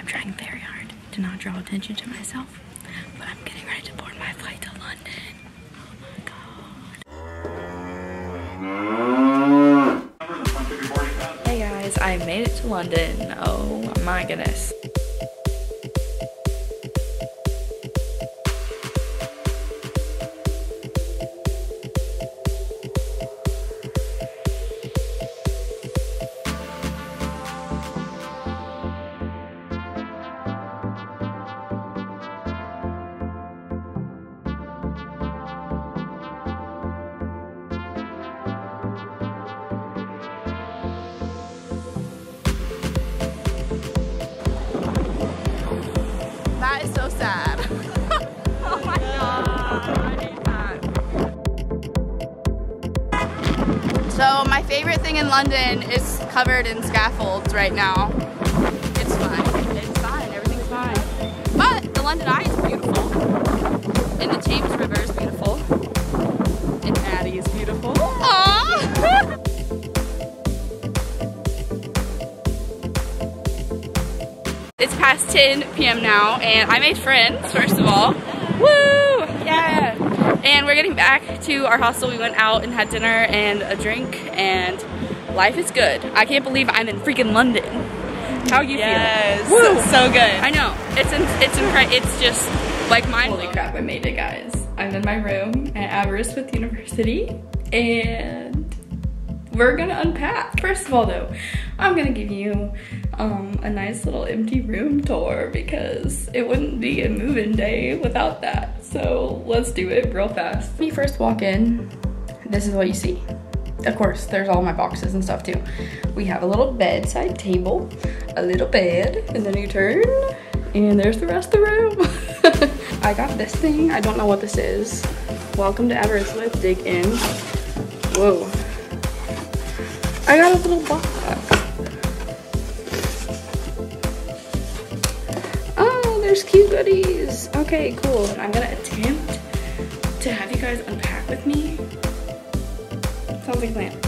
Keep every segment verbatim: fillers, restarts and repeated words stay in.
I'm trying very hard to not draw attention to myself, but I'm getting ready to board my flight to London. Oh my god. Hey guys, I made it to London. Oh my goodness. So my favorite thing in London is covered in scaffolds right now. It's fine. It's fine. Everything's fine. But the London Eye is beautiful. And the Thames River is beautiful. And Addie is beautiful. Aww! It's past ten p m now, and I made friends, first of all. Woo! Yeah! And we're getting back to our hostel. We went out and had dinner and a drink, and life is good. I can't believe I'm in freaking London. How you yes. feeling? Woo! So, so good. I know. It's in, it's incredible. It's just like mind blowing. Holy crap! I made it, guys. I'm in my room at Aberystwyth University, and we're gonna unpack. First of all, though, I'm gonna give you um, a nice little empty room tour because it wouldn't be a move-in day without that. So let's do it real fast. When you first walk in, this is what you see. Of course, there's all my boxes and stuff too. We have a little bedside table, a little bed, and then you turn, and there's the rest of the room. I got this thing. I don't know what this is. Welcome to Aberystwyth. Dig in. Whoa. I got a little box. There's cute goodies. Okay, cool. I'm gonna attempt to have you guys unpack with me. Sounds like a plan.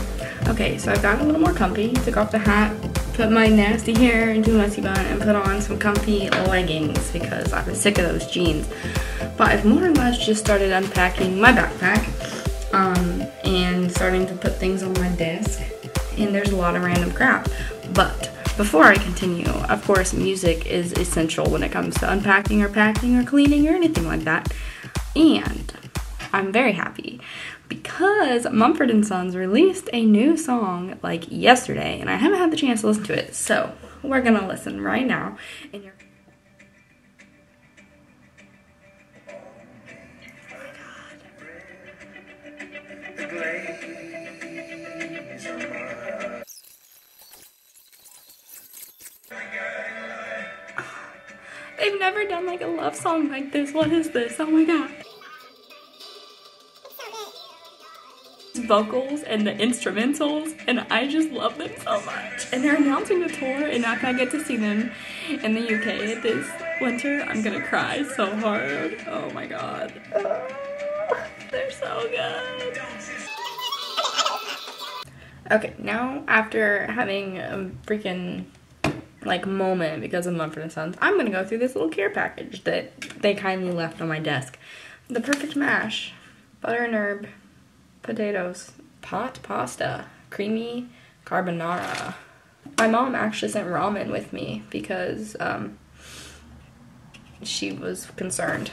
Okay, so I've gotten a little more comfy. Took off the hat, put my nasty hair into a messy bun, and put on some comfy leggings because I was sick of those jeans. But I've more or less just started unpacking my backpack um, and starting to put things on my desk. And there's a lot of random crap, but before I continue, of course, music is essential when it comes to unpacking or packing or cleaning or anything like that. And I'm very happy because Mumford and Sons released a new song like yesterday, and I haven't had the chance to listen to it. So we're gonna listen right now. And you're I've never done like a love song like this. What is this? Oh my god. Vocals and the instrumentals, and I just love them so much. And they're announcing the tour, and if I get to see them in the U K this winter, I'm gonna cry so hard. Oh my god. Oh, they're so good. Okay, now after having a freaking like moment because of Mumford and Sons, I'm gonna go through this little care package that they kindly left on my desk. The perfect mash, butter and herb, potatoes, pot pasta, creamy carbonara. My mom actually sent ramen with me because um, she was concerned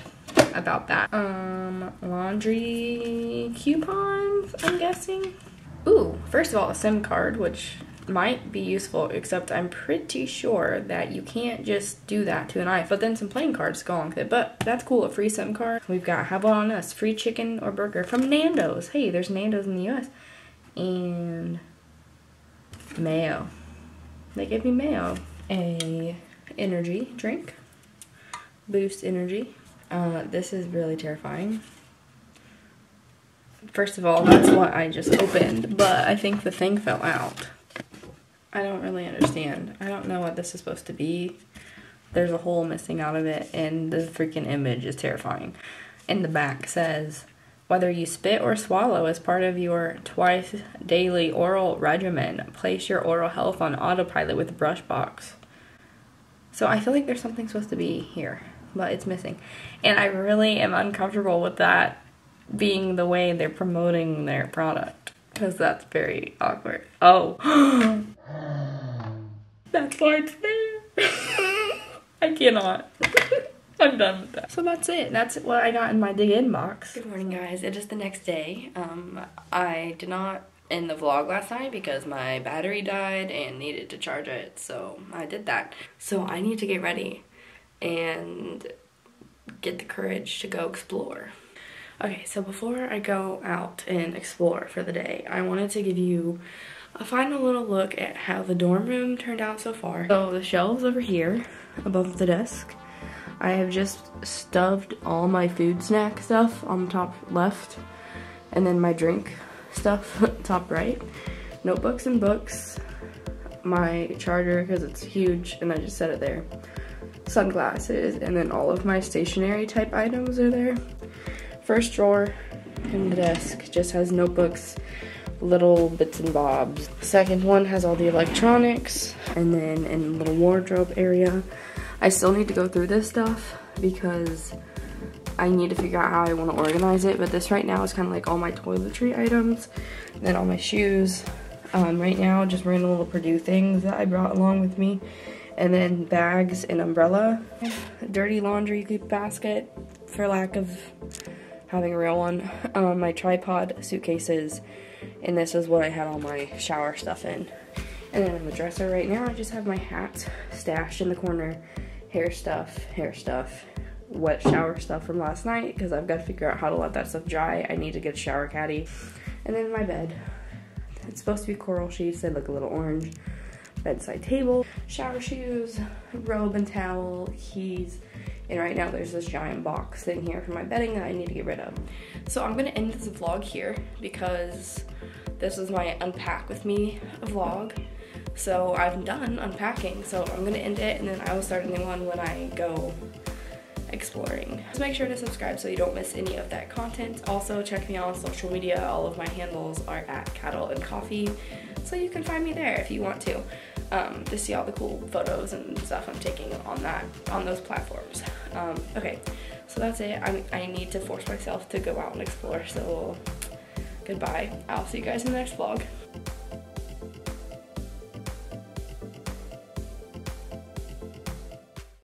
about that. Um, laundry coupons, I'm guessing. Ooh, first of all, a SIM card, which might be useful, except I'm pretty sure that you can't just do that to an iPhone. But then some playing cards go along with it, but that's cool, a free SIM card. We've got, how about on us, free chicken or burger from Nando's. Hey, there's Nando's in the U S. And mayo. They gave me mayo. A energy drink. Boost energy. Uh, this is really terrifying. First of all, that's what I just opened, but I think the thing fell out. I don't really understand. I don't know what this is supposed to be. There's a hole missing out of it, and the freaking image is terrifying. And the back says, whether you spit or swallow as part of your twice daily oral regimen, place your oral health on autopilot with Brushbox. So I feel like there's something supposed to be here, but it's missing. And I really am uncomfortable with that being the way they're promoting their product, because that's very awkward. Oh. That part's there. I cannot. I'm done with that. So that's it. That's what I got in my dig in box. Good morning, guys. It is the next day. Um, I did not end the vlog last night because my battery died and needed to charge it. So I did that. So I need to get ready and get the courage to go explore. Okay, so before I go out and explore for the day, I wanted to give you a final little look at how the dorm room turned out so far. So the shelves over here above the desk, I have just stuffed all my food snack stuff on the top left, and then my drink stuff top right. Notebooks and books, my charger because it's huge and I just set it there, sunglasses, and then all of my stationery type items are there. First drawer in the desk just has notebooks, little bits and bobs. Second one has all the electronics, and then in the little wardrobe area, I still need to go through this stuff because I need to figure out how I want to organize it, but this right now is kind of like all my toiletry items, and then all my shoes. Um, right now, just random little Purdue things that I brought along with me, and then bags and umbrella. Dirty laundry basket, for lack of having a real one. Um, my tripod, suitcases, and this is what I had all my shower stuff in. And then in the dresser right now, I just have my hats stashed in the corner. Hair stuff, hair stuff, wet shower stuff from last night, because I've got to figure out how to let that stuff dry. I need to get a shower caddy. And then my bed. It's supposed to be coral sheets, they look a little orange. Bedside table, shower shoes, robe and towel, keys, and right now there's this giant box in here for my bedding that I need to get rid of. So I'm gonna end this vlog here because this is my unpack with me vlog. So I'm done unpacking, so I'm gonna end it and then I will start a new one when I go exploring. Just make sure to subscribe so you don't miss any of that content. Also check me out on social media. All of my handles are at Cattle and Coffee, so you can find me there if you want to um, to see all the cool photos and stuff I'm taking on that on those platforms. Um, okay, so that's it. I, I need to force myself to go out and explore. So goodbye. I'll see you guys in the next vlog.